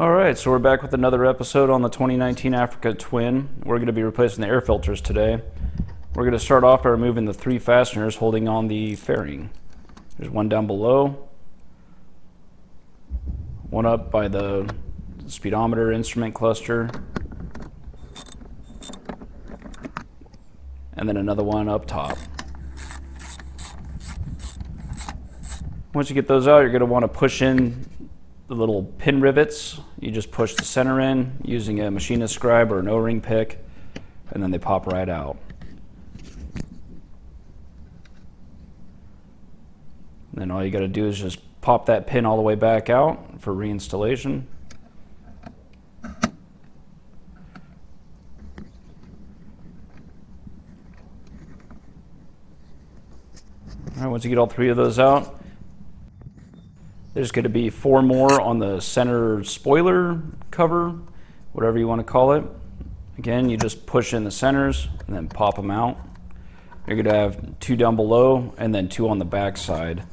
All right, so we're back with another episode on the 2019 Africa Twin. We're going to be replacing the air filters today. We're going to start off by removing the three fasteners holding on the fairing. There's one down below, one up by the speedometer instrument cluster, and then another one up top. Once you get those out, you're going to want to push in the little pin rivets. You just push the center in using a machinist scribe or an O-ring pick, and then they pop right out. And then all you got to do is just pop that pin all the way back out for reinstallation. All right, once you get all three of those out, there's going to be four more on the center spoiler cover, whatever you want to call it. Again, you just push in the centers and then pop them out. You're going to have two down below and then two on the back side.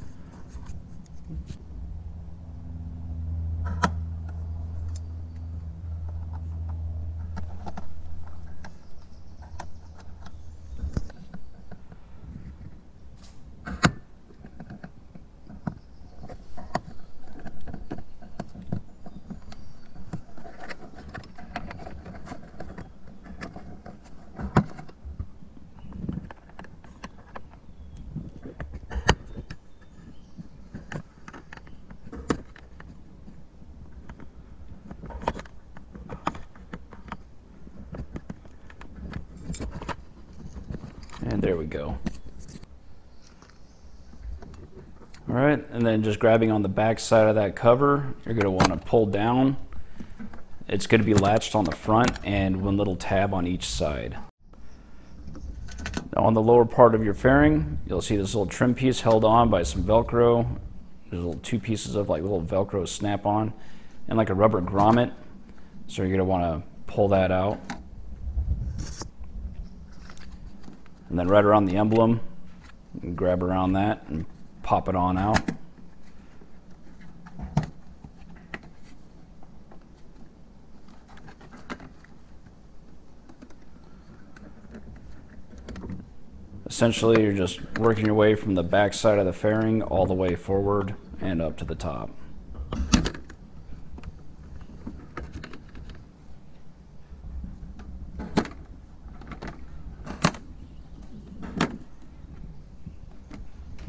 And there we go. All right, and then just grabbing on the back side of that cover, you're gonna wanna pull down. It's gonna be latched on the front and one little tab on each side. Now on the lower part of your fairing, you'll see this little trim piece held on by some Velcro. There's little two pieces of like little Velcro snap-on and like a rubber grommet. So you're gonna wanna pull that out. And then right around the emblem, you can grab around that and pop it on out. Essentially, you're just working your way from the back side of the fairing all the way forward and up to the top.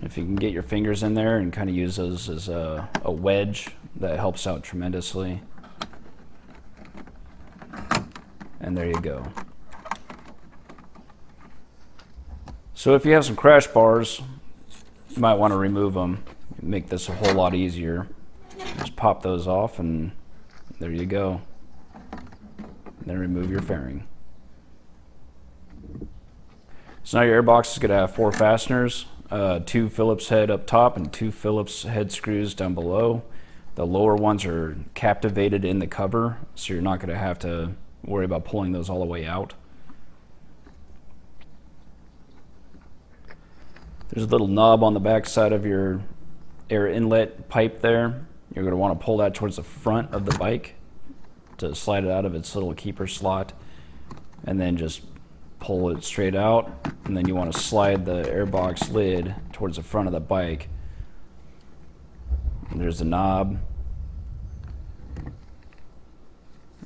If you can get your fingers in there and kind of use those as a wedge, that helps out tremendously. And there you go. So if you have some crash bars, you might want to remove them. Make this a whole lot easier. Just pop those off and there you go. And then remove your fairing. So now your airbox is going to have four fasteners. Two Phillips head up top and two Phillips head screws down below. The lower ones are captivated in the cover, so you're not going to have to worry about pulling those all the way out. There's a little knob on the back side of your air inlet pipe there. You're going to want to pull that towards the front of the bike to slide it out of its little keeper slot, and then just pull it straight out, and then you want to slide the airbox lid towards the front of the bike. And there's the knob.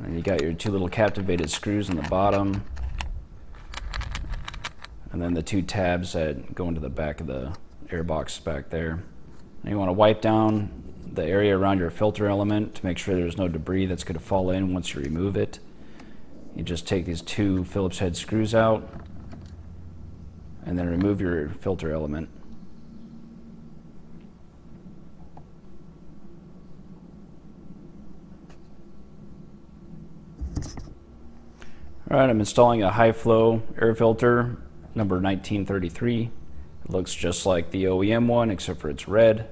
And you got your two little captivated screws on the bottom, and then the two tabs that go into the back of the airbox back there. And you want to wipe down the area around your filter element to make sure there's no debris that's going to fall in once you remove it. You just take these two Phillips head screws out and then remove your filter element. All right, I'm installing a high flow air filter number 1933. It looks just like the OEM one except for it's red.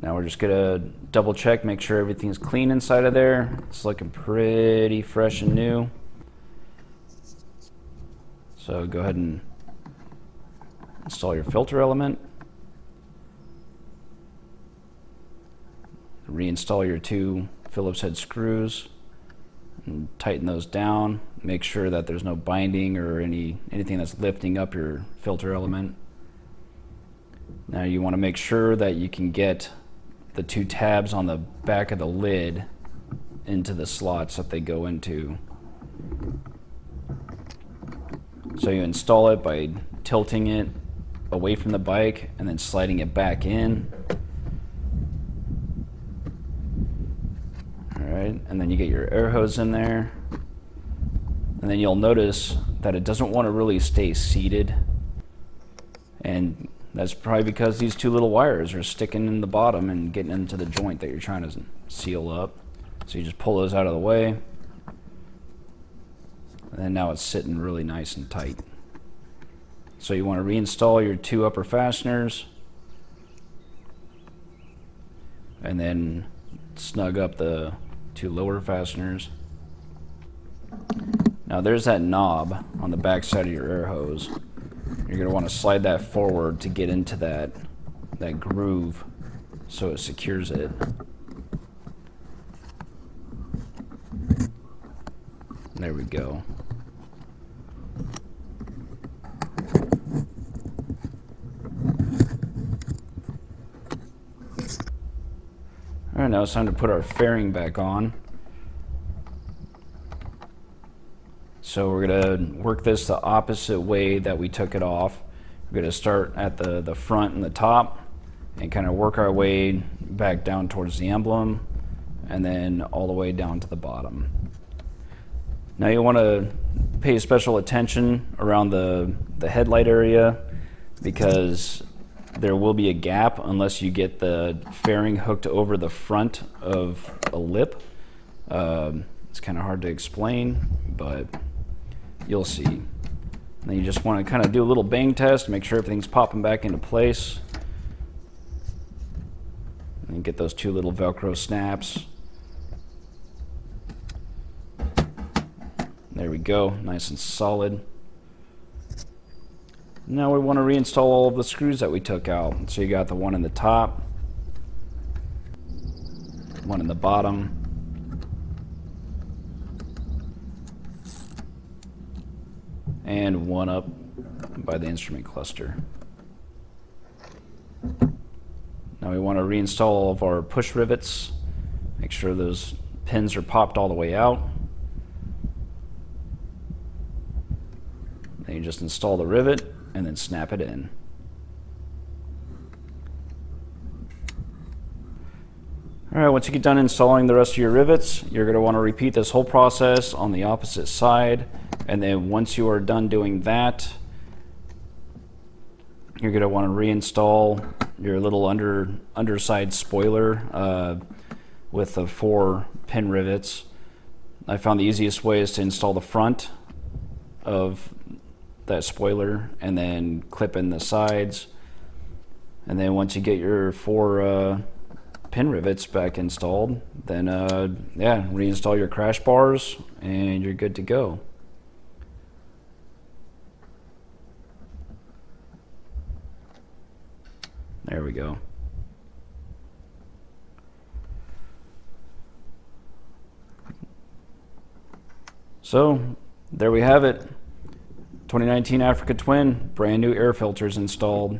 Now we're just gonna double check, make sure everything's clean inside of there. It's looking pretty fresh and new. So go ahead and install your filter element. Reinstall your two Phillips head screws and tighten those down. Make sure that there's no binding or anything that's lifting up your filter element. Now you want to make sure that you can get the two tabs on the back of the lid into the slots that they go into. So you install it by tilting it away from the bike and then sliding it back in. Alright, and then you get your air hose in there. And then you'll notice that it doesn't want to really stay seated. And that's probably because these two little wires are sticking in the bottom and getting into the joint that you're trying to seal up. So you just pull those out of the way. And then now it's sitting really nice and tight. So you want to reinstall your two upper fasteners and then snug up the two lower fasteners. Now there's that knob on the back side of your air hose. You're going to want to slide that forward to get into that groove so it secures it. There we go. Alright, now it's time to put our fairing back on. So we're going to work this the opposite way that we took it off. We're going to start at the front and the top and kind of work our way back down towards the emblem and then all the way down to the bottom. Now you want to pay special attention around the headlight area because there will be a gap unless you get the fairing hooked over the front of a lip. It's kind of hard to explain, but you'll see. And then you just want to kind of do a little bang test, make sure everything's popping back into place. And get those two little Velcro snaps. There we go, nice and solid. Now we want to reinstall all of the screws that we took out. So you got the one in the top, one in the bottom, and one up by the instrument cluster. Now we want to reinstall all of our push rivets. Make sure those pins are popped all the way out. Then you just install the rivet and then snap it in. Alright, once you get done installing the rest of your rivets, you're going to want to repeat this whole process on the opposite side. And then once you are done doing that, you're going to want to reinstall your little underside spoiler with the 4 pin rivets. I found the easiest way is to install the front of that spoiler and then clip in the sides. And then once you get your 4 pin rivets back installed, then yeah, reinstall your crash bars and you're good to go. There we go. So there we have it. 2019 Africa Twin, brand new air filters installed.